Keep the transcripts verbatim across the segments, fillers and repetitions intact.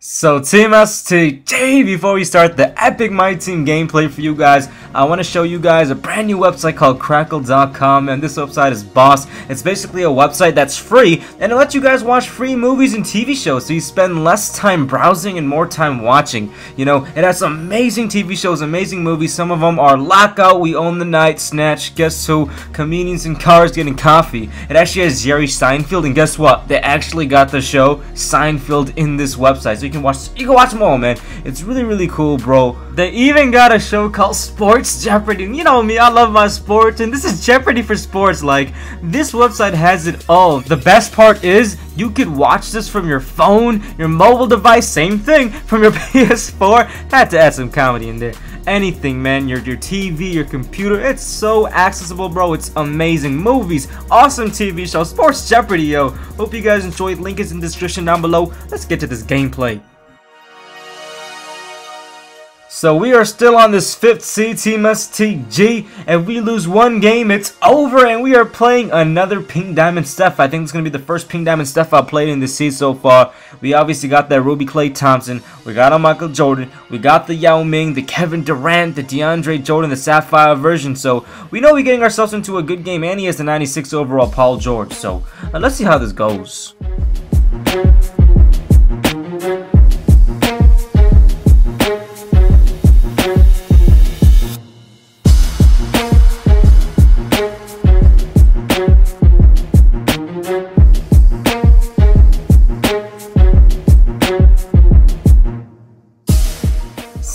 So TeamSTG, before we start the epic My Team gameplay for you guys, I want to show you guys a brand new website called crackle dot com, and this website is boss. It's basically a website that's free, and it lets you guys watch free movies and T V shows, so you spend less time browsing and more time watching. You know, it has amazing T V shows, amazing movies. Some of them are Lockout, We Own the Night, Snatch, Guess Who, Comedians in Cars Getting Coffee. It actually has Jerry Seinfeld, and guess what? They actually got the show Seinfeld in this website, so you can watch you can watch them all, man. It's really, really cool, bro. They even got a show called Sports Jeopardy. You know me, I love my sports, and this is Jeopardy for sports. Like, this website has it all. The best part is you could watch this from your phone, your mobile device, same thing, from your P S four. Had to add some comedy in there. Anything, man, your, your T V, your computer, it's so accessible, bro. It's amazing. Movies, awesome T V shows, Sports Jeopardy, yo. Hope you guys enjoyed. Link is in the description down below. Let's get to this gameplay. So we are still on this fifth seed, TeamSTG. If we lose one game, it's over, and we are playing another Pink Diamond Steph. I think it's going to be the first Pink Diamond Steph I've played in this season so far. We obviously got that Ruby Klay Thompson. We got a Michael Jordan. We got the Yao Ming, the Kevin Durant, the DeAndre Jordan, the Sapphire version. So we know we're getting ourselves into a good game, and he has the ninety-six overall Paul George. So uh, let's see how this goes.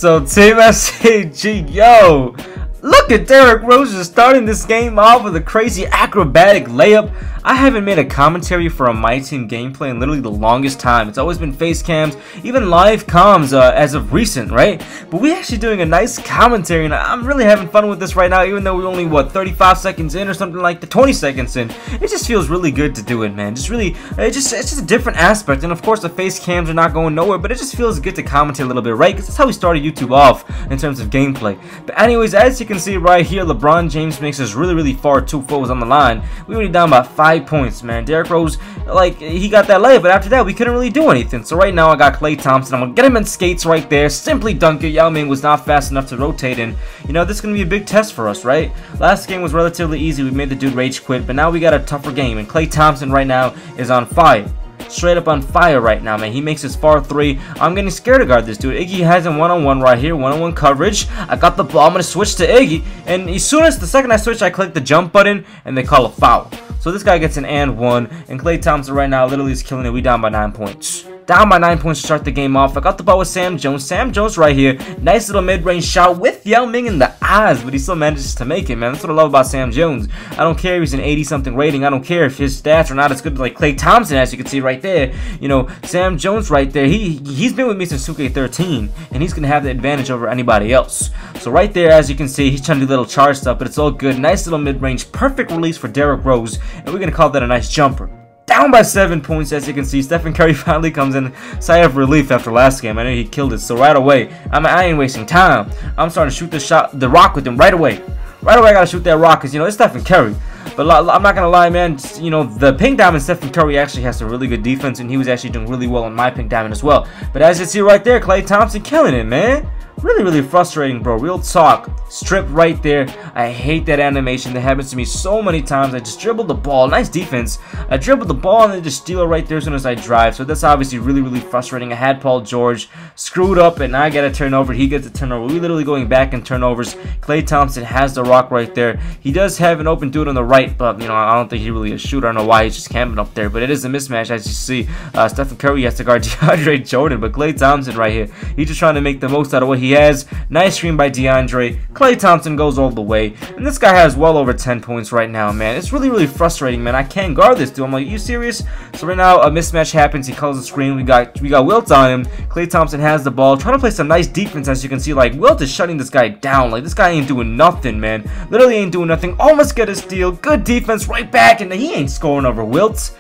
So TeamSTG, yo, look at Derek Rose just starting this game off with a crazy acrobatic layup. I haven't made a commentary for a My Team gameplay in literally the longest time. It's always been face cams, even live comms uh, as of recent, right? But we're actually doing a nice commentary, and I'm really having fun with this right now, even though we're only, what, thirty-five seconds in or something like that, twenty seconds in. It just feels really good to do it, man. Just really, it just, it's just a different aspect, and of course the face cams are not going nowhere, but it just feels good to commentate a little bit, right? Because that's how we started YouTube off in terms of gameplay. But anyways, as you can see right here, LeBron James makes us really, really far, two foes on the line. We already down by five points, man. Derrick Rose, like, he got that layup, but after that, we couldn't really do anything. So right now, I got Klay Thompson. I'm gonna get him in skates right there. Simply dunk it. Yao Ming was not fast enough to rotate, and you know, this is gonna be a big test for us, right? Last game was relatively easy. We made the dude rage quit, but now we got a tougher game, and Klay Thompson right now is on fire. Straight up on fire right now, man. He makes his far three. I'm getting scared to guard this dude. Iggy has him one-on-one right here. One-on-one coverage. I got the ball. I'm going to switch to Iggy. And as soon as the second I switch, I click the jump button, and they call a foul. So this guy gets an and one. And Klay Thompson right now literally is killing it. We down by nine points. Down by nine points to start the game off. I got the ball with Sam Jones. Sam Jones right here. Nice little mid-range shot with Yao Ming in the eyes, but he still manages to make it, man. That's what I love about Sam Jones. I don't care if he's an eighty-something rating. I don't care if his stats are not as good as like Klay Thompson, as you can see right there. You know, Sam Jones right there, he, he's been with me since two K thirteen, and he's going to have the advantage over anybody else. So right there, as you can see, he's trying to do little charge stuff, but it's all good. Nice little mid-range. Perfect release for Derrick Rose, and we're going to call that a nice jumper. Down by seven points, as you can see. Stephen Curry finally comes in. Sigh of relief after last game. I know he killed it. So right away, I mean, I ain't wasting time. I'm starting to shoot the shot, the rock with him right away. Right away, I gotta shoot that rock because you know it's Stephen Curry. But I'm not gonna lie, man. Just, you know, the Pink Diamond Stephen Curry actually has some really good defense, and he was actually doing really well on my Pink Diamond as well. But as you see right there, Klay Thompson killing it, man. Really, really frustrating, bro. Real talk. Strip right there. I hate that animation. That happens to me so many times. I just dribble the ball. Nice defense. I dribble the ball and then just steal it right there as soon as I drive. So that's obviously really, really frustrating. I had Paul George screwed up, and I get a turnover. He gets a turnover. We're literally going back in turnovers. Klay Thompson has the rock right there. He does have an open dude on the right, but, you know, I don't think he really is a shooter. I don't know why he's just camping up there, but it is a mismatch, as you see. Uh, Stephen Curry has to guard DeAndre Jordan, but Klay Thompson right here, he's just trying to make the most out of what he has. Nice screen by DeAndre. Klay Thompson goes all the way, and this guy has well over ten points right now, man. It's really, really frustrating, man. I can't guard this dude. I'm like, are you serious? So right now, a mismatch happens. He calls the screen. We got we got Wilt on him. Klay Thompson has the ball, trying to play some nice defense, as you can see. Like, Wilt is shutting this guy down. Like, this guy ain't doing nothing, man. Literally ain't doing nothing. Almost get a steal. Good defense right back, and he ain't scoring over Wilt.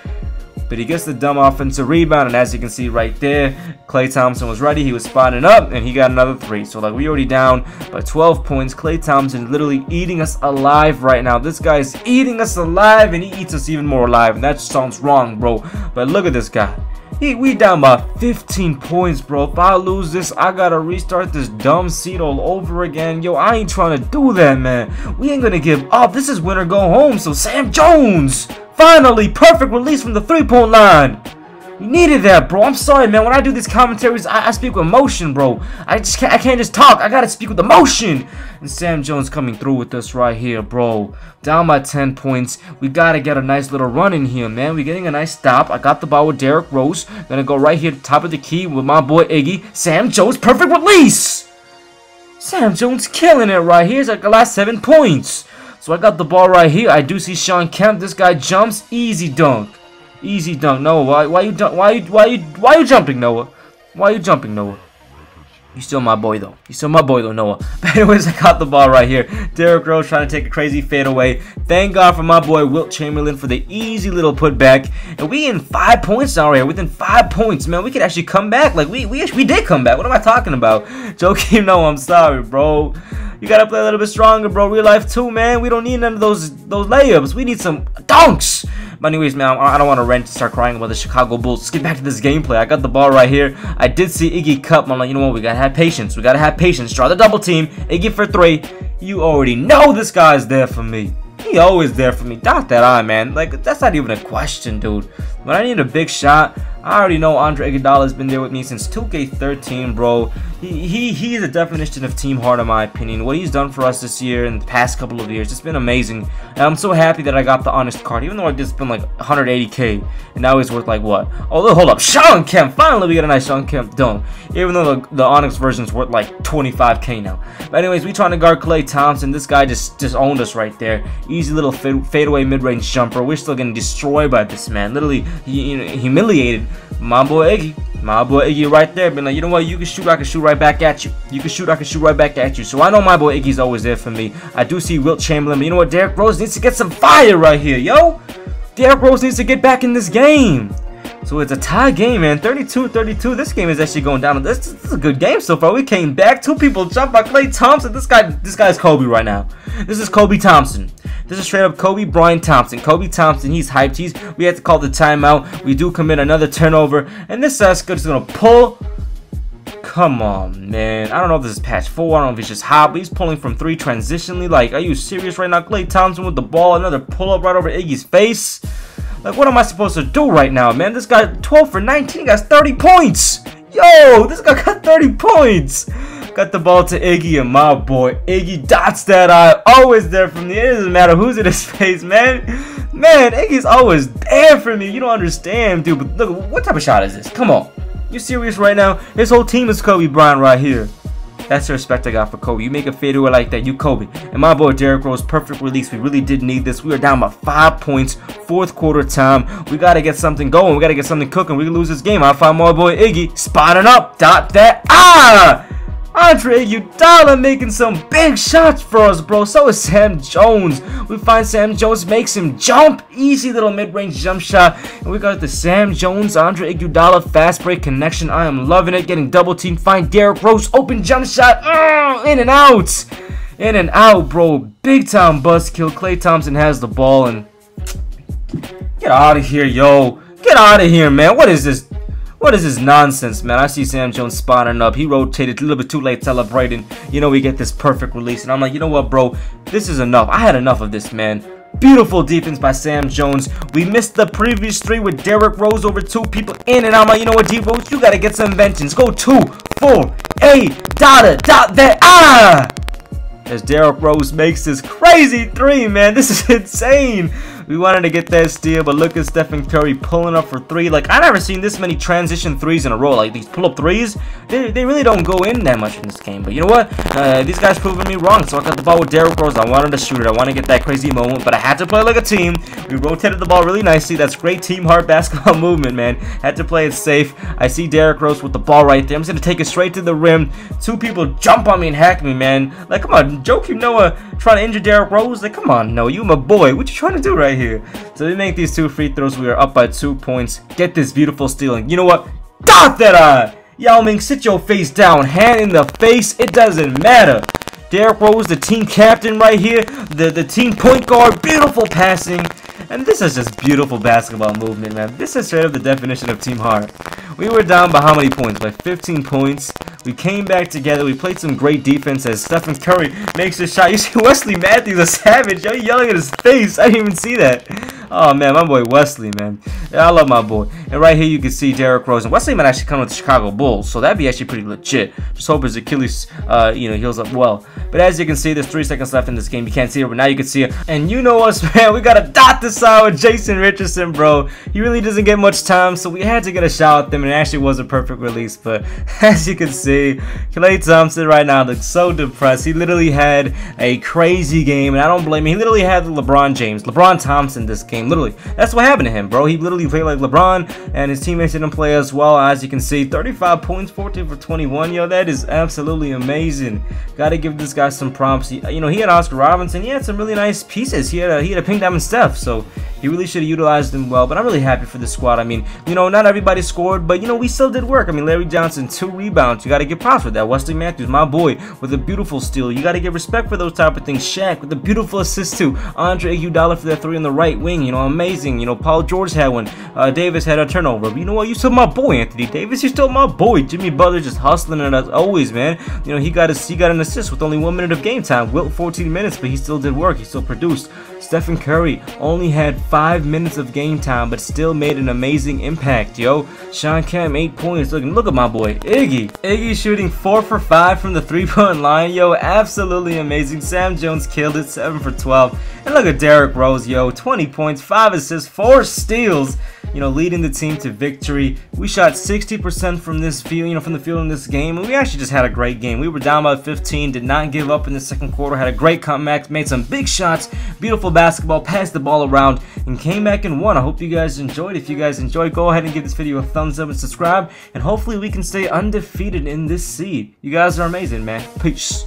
But he gets the dumb offensive rebound, and as you can see right there, Klay Thompson was ready. He was spotting up, and he got another three. So, like, we already down by twelve points. Klay Thompson literally eating us alive right now. This guy is eating us alive, and he eats us even more alive, and that sounds wrong, bro. But look at this guy. He, we down by fifteen points, bro. If I lose this, I gotta restart this dumb seed all over again. Yo, I ain't trying to do that, man. We ain't gonna give up. This is win or go home. So Sam Jones, finally, perfect release from the three-point line. You needed that, bro. I'm sorry, man. When I do these commentaries, I, I speak with emotion, bro. I just can't, I can't just talk. I gotta speak with emotion. And Sam Jones coming through with us right here, bro. Down by ten points. We gotta get a nice little run in here, man. We're getting a nice stop. I got the ball with Derek Rose. Gonna go right here, top of the key with my boy Iggy. Sam Jones, perfect release. Sam Jones killing it right here. It's like the last seven points. So I got the ball right here. I do see Shawn Kemp. This guy jumps, easy dunk. Easy dunk, Noah. Why, why you dunk? Why you, why you, why you jumping, Noah? Why you jumping, Noah? You still my boy though. You still my boy though, Noah. But anyways, I got the ball right here. Derrick Rose trying to take a crazy fadeaway. Thank God for my boy Wilt Chamberlain for the easy little putback. And we in five points now, right here. Within five points, man. We could actually come back. Like we, we, we did come back. What am I talking about? Joakim Noah, I'm sorry, bro. You gotta play a little bit stronger, bro. Real life too, man. We don't need none of those those layups. We need some dunks. But anyways, man, I don't want to rant and start crying about the Chicago Bulls. Let's get back to this gameplay. I got the ball right here. I did see Iggy cup. I'm like, you know what? We gotta have patience. We gotta have patience. Draw the double team. Iggy for three. You already know this guy's there for me. He always there for me. Dot that I, man. Like, that's not even a question, dude. When I need a big shot, I already know Andre Iguodala has been there with me since two K thirteen, bro. He, he he is the definition of Team Heart, in my opinion. What he's done for us this year and the past couple of years, it's been amazing. And I'm so happy that I got the honest card, even though I did spend like one hundred eighty K, and now he's worth like what? Oh, hold up, Shawn Kemp. Finally, we got a nice Shawn Kemp dunk. Even though the, the Onyx version's worth like twenty-five K now. But anyways, we trying to guard Klay Thompson. This guy just just owned us right there. Easy little fade, fadeaway mid-range jumper. We're still getting destroyed by this man. Literally, he, you know, humiliated. My boy Iggy, my boy Iggy right there, been like, you know what, you can shoot, I can shoot right back at you. You can shoot, I can shoot right back at you. So I know my boy Iggy's always there for me. I do see Wilt Chamberlain, but you know what, Derrick Rose needs to get some fire right here, yo. Derrick Rose needs to get back in this game. So it's a tie game, man. thirty-two thirty-two. This game is actually going down. This, this is a good game so far. We came back. Two people jumped by Klay Thompson. This guy, this guy's Kobe right now. This is Kobe Thompson. This is straight up Kobe Bryant Thompson. Kobe Thompson, he's hyped. He's, we had to call the timeout. We do commit another turnover. And this Oscar is going to pull. Come on, man. I don't know if this is patch four. I don't know if he's just hot, but he's pulling from three transitionally. Like, are you serious right now? Klay Thompson with the ball. Another pull up right over Iggy's face. Like, what am I supposed to do right now, man? This guy twelve for nineteen. He got thirty points. Yo, this guy got thirty points. Got the ball to Iggy, and my boy Iggy dots that eye. Always there for me. It doesn't matter who's in his face, man. Man, Iggy's always there for me. You don't understand, dude. But look, what type of shot is this? Come on. You serious right now? This whole team is Kobe Bryant right here. That's the respect I got for Kobe. You make a fadeaway like that, you Kobe. And my boy Derrick Rose, perfect release. We really did need this. We are down by five points, fourth quarter time. We got to get something going. We got to get something cooking. We can lose this game. I find my boy Iggy spotting up. Dot that. Ah! Andre Iguodala making some big shots for us, bro. So is Sam Jones. We find Sam Jones, makes him jump. Easy little mid-range jump shot. And we got the Sam Jones, Andre Iguodala fast break connection. I am loving it. Getting double team. Find Derrick Rose. Open jump shot. Oh, in and out. In and out, bro. Big time buzzkill. Klay Thompson has the ball. And get out of here, yo. Get out of here, man. What is this? What is this nonsense, man? I see Sam Jones spawning up. He rotated a little bit too late celebrating. You know, we get this perfect release. And I'm like, you know what, bro? This is enough. I had enough of this, man. Beautiful defense by Sam Jones. We missed the previous three with Derrick Rose over two people in. And I'm like, you know what, D-Rose? You got to get some vengeance. Go two, four, eight, dot, dot, that, ah! As Derrick Rose makes this crazy three, man. This is insane. We wanted to get that steal, but look at Stephen Curry pulling up for three. Like, I've never seen this many transition threes in a row. Like, these pull-up threes, they, they really don't go in that much in this game. But you know what? Uh, these guys proving me wrong. So I got the ball with Derrick Rose. I wanted to shoot it. I wanted to get that crazy moment, but I had to play like a team. We rotated the ball really nicely. That's great Team Heart basketball movement, man. Had to play it safe. I see Derrick Rose with the ball right there. I'm just going to take it straight to the rim. Two people jump on me and hack me, man. Like, come on. Joakim Noah trying to injure Derrick Rose. Like, come on, Noah. You my boy. What you trying to do right here? So we make these two free throws. We are up by two points. Get this beautiful stealing. You know what? Dot that eye! Yao Ming, sit your face down. Hand in the face. It doesn't matter. Derrick Rose, the team captain right here. The, the team point guard. Beautiful passing. And this is just beautiful basketball movement, man. This is straight up the definition of Team Heart. We were down by how many points? By fifteen points. We came back together. We played some great defense as Stephen Curry makes his shot. You see Wesley Matthews, a savage. Yo, yelling at his face. I didn't even see that. Oh, man, my boy Wesley, man. Yeah, I love my boy. And right here you can see Derek Rose. And Wesley might actually come with the Chicago Bulls, so that'd be actually pretty legit. Just hope his Achilles, uh, you know, heals up well. But as you can see, there's three seconds left in this game. You can't see it, but now you can see it. And you know us, man. We got to dot this out with Jason Richardson, bro. He really doesn't get much time, so we had to get a shot at him. And it actually was a perfect release. But as you can see, Klay Thompson right now looks so depressed. He literally had a crazy game, and I don't blame him. He literally had LeBron James, LeBron Thompson this game. Literally, that's what happened to him, bro. He literally played like LeBron, and his teammates didn't play as well. As you can see, thirty-five points, fourteen for twenty-one. Yo, that is absolutely amazing. Gotta give this guy some props. He, you know, he had Oscar Robinson. He had some really nice pieces. He had a, he had a pink diamond Steph, so he really should have utilized him well. But I'm really happy for the squad. I mean, you know, not everybody scored, but you know, we still did work. I mean, Larry Johnson, two rebounds. You gotta give props for that. Wesley Matthews, my boy, with a beautiful steal. You gotta give respect for those type of things. Shaq with a beautiful assist to Andre Iguodala for that three on the right wing. You know, amazing. You know, Paul George had one. Uh, Davis had a turnover. But you know what? You still my boy, Anthony Davis. You still my boy. Jimmy Butler just hustling and as always, man. You know, he got a, he got an assist with only one minute of game time. Wilt fourteen minutes, but he still did work. He still produced. Stephen Curry only had five minutes of game time, but still made an amazing impact, yo. Shawn Kemp, eight points. Look, look at my boy, Iggy. Iggy shooting four for five from the three-point line, yo. Absolutely amazing. Sam Jones killed it, seven for twelve. And look at Derek Rose, yo. twenty points, five assists, four steals. You know, leading the team to victory. We shot sixty percent from this field, you know, from the field in this game, and we actually just had a great game. We were down by fifteen, did not give up in the second quarter, had a great comeback, made some big shots, beautiful basketball, passed the ball around, and came back and won. I hope you guys enjoyed. If you guys enjoyed, go ahead and give this video a thumbs up and subscribe, and hopefully we can stay undefeated in this seed. You guys are amazing, man. Peace.